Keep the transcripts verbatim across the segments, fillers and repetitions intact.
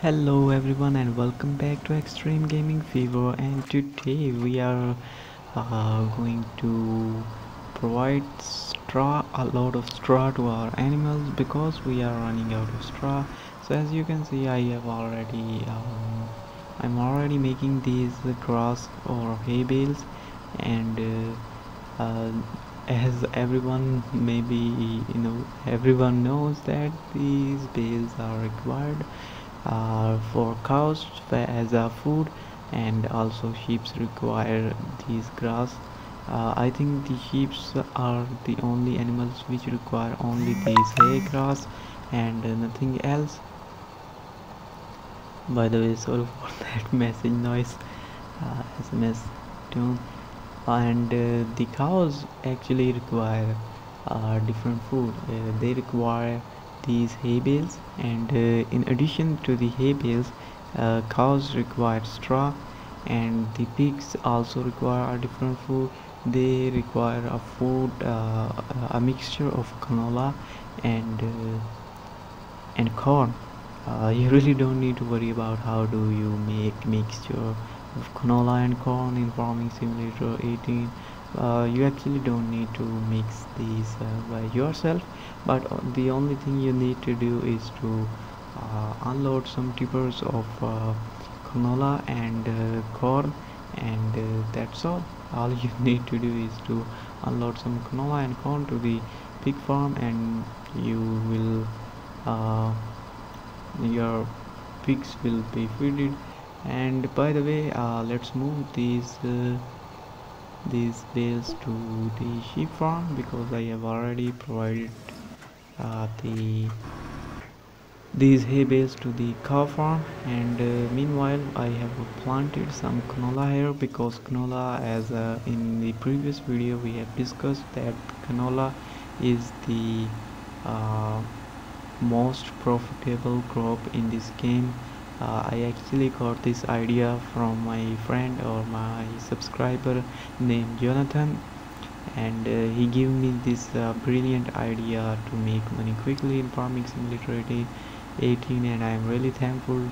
Hello everyone and welcome back to Extreme Gaming Fever, and today we are uh, going to provide straw, a lot of straw to our animals because we are running out of straw. So as you can see, I have already um, I'm already making these grass or hay bales, and uh, uh, as everyone maybe you know everyone knows that these bales are required Uh, for cows as a food, and also sheep require these grass. Uh, I think the sheep are the only animals which require only these hay grass and uh, nothing else. By the way, sorry for that message noise, uh, S M S tune. And uh, the cows actually require uh, different food. Uh, they require these hay bales, and uh, in addition to the hay bales, uh, cows require straw, and the pigs also require a different food. They require a food uh, a mixture of canola and uh, and corn. Uh, you really don't need to worry about how do you make mixture of canola and corn in Farming Simulator eighteen. Uh, you actually don't need to mix these uh, by yourself, but the only thing you need to do is to uh, unload some tippers of uh, canola and uh, corn, and uh, that's all. All you need to do is to unload some canola and corn to the pig farm, and you will uh, your pigs will be fed. And by the way, uh, let's move these uh, these bales to the sheep farm because I have already provided uh, the these hay bales to the cow farm. And uh, meanwhile, I have planted some canola here because canola, as uh, in the previous video we have discussed, that canola is the uh, most profitable crop in this game. Uh, I actually got this idea from my friend or my subscriber named Jonathan, and uh, he gave me this uh, brilliant idea to make money quickly in Farming Simulator eighteen, and I am really thankful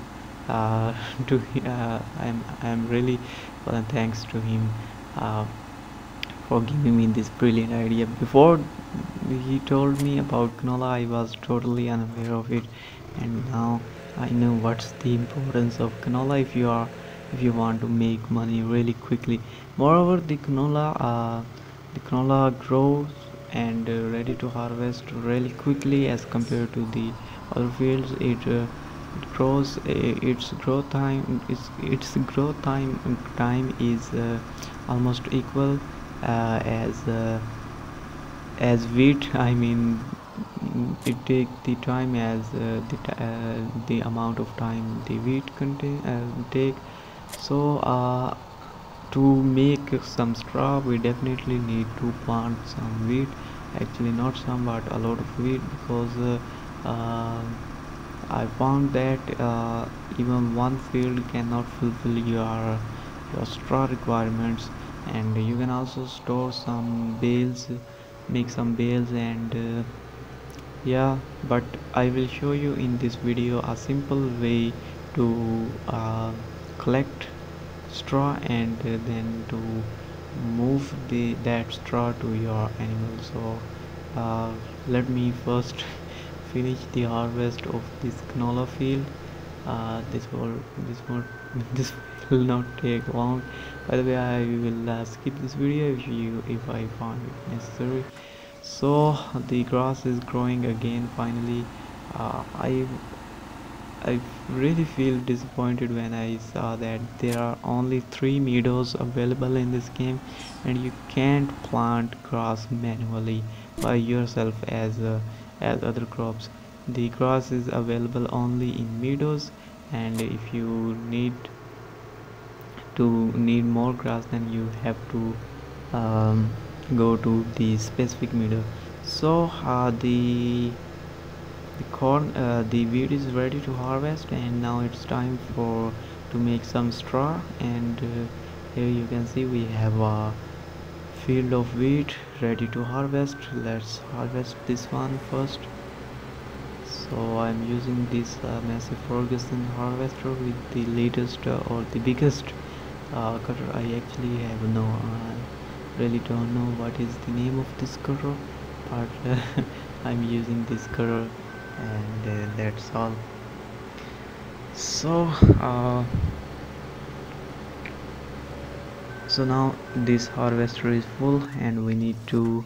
uh, to uh, I'm I'm really well, thanks to him uh, for giving me this brilliant idea. Before he told me about canola, I was totally unaware of it, and now I know what's the importance of canola if you are if you want to make money really quickly. Moreover, the canola uh, the canola grows and uh, ready to harvest really quickly as compared to the other fields. It, uh, it grows uh, its growth time its its growth time time is uh, almost equal uh, as uh, as wheat. I mean, it take the time as uh, the, uh, the amount of time the wheat contain uh, take. So uh, to make some straw, we definitely need to plant some wheat, actually not some but a lot of wheat, because uh, uh, I found that uh, even one field cannot fulfill your your straw requirements. And you can also store some bales, make some bales, and uh, yeah, but I will show you in this video a simple way to uh, collect straw and uh, then to move the that straw to your animal. So uh, let me first finish the harvest of this canola field. Uh, this will this will this will not take long. By the way, I will uh, skip this video if you if I find it necessary. So the grass is growing again finally. uh, I I really feel disappointed when I saw that there are only three meadows available in this game, and you can't plant grass manually by yourself as uh, as other crops. The grass is available only in meadows, and if you need to need more grass, then you have to um, go to the specific meadow. So uh, the the corn uh, the wheat is ready to harvest, and now it's time for to make some straw. And uh, here you can see we have a field of wheat ready to harvest. Let's harvest this one first. So I'm using this uh, Massey Ferguson harvester with the latest uh, or the biggest uh, cutter. I actually have no, I really don't know what is the name of this cutter, but uh, I'm using this cutter, and uh, that's all. So uh, so now this harvester is full, and we need to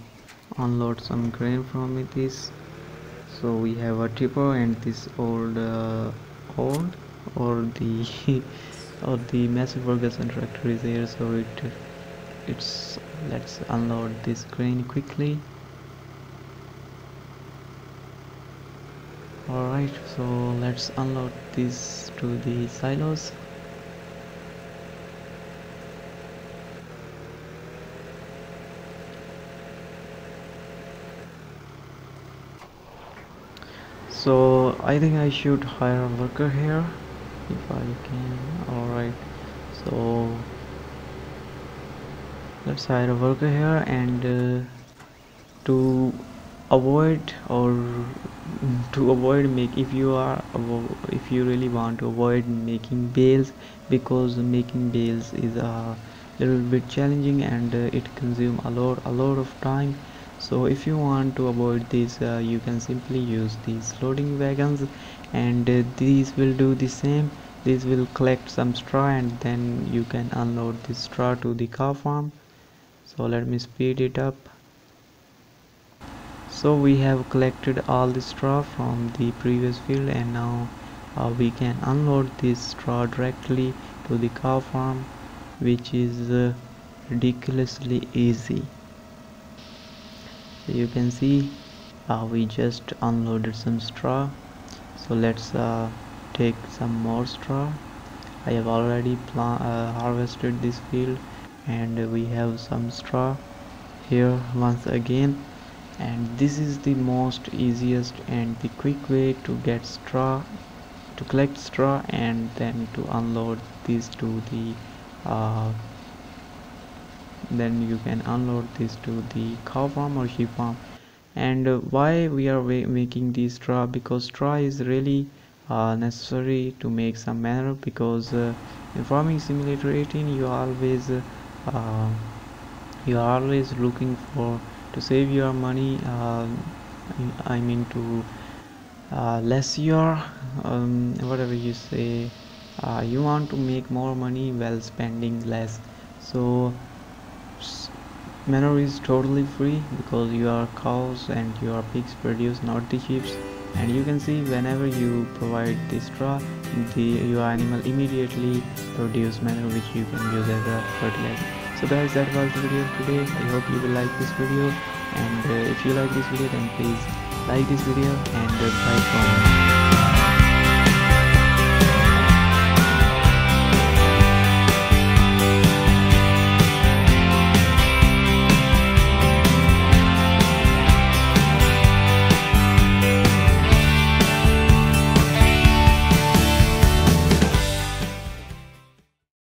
unload some grain from it. Is so we have a tipper and this old uh, old or the or the Massey Ferguson tractor is here, so it it's let's unload this grain quickly. Alright, so let's unload this to the silos. So I think I should hire a worker here if I can. Alright, so let's hire a worker here, and uh, to avoid or to avoid make if you are if you really want to avoid making bales, because making bales is a little bit challenging, and uh, it consumes a lot a lot of time. So if you want to avoid this, uh, you can simply use these loading wagons, and uh, these will do the same. These will collect some straw, and then you can unload this straw to the cow farm. So let me speed it up. So we have collected all the straw from the previous field, and now uh, we can unload this straw directly to the cow farm, which is uh, ridiculously easy. You can see uh, we just unloaded some straw, so let's uh, take some more straw. I have already uh, harvested this field, and we have some straw here once again, and this is the most easiest and the quick way to get straw, to collect straw, and then to unload this to the uh, then you can unload this to the cow farm or sheep farm. And uh, why we are making these straw, because straw is really uh, necessary to make some manure, because uh, in Farming Simulator eighteen you always uh, you are always looking for to save your money, uh, I mean to uh, less your um, whatever you say, uh, you want to make more money while spending less. So manure is totally free, because your cows and your pigs produce, not the sheep. And you can see whenever you provide the straw, the your animal immediately produce manure, which you can use as a fertilizer. So guys, that was the video today. I hope you will like this video, and uh, if you like this video, then please like this video, and uh, bye from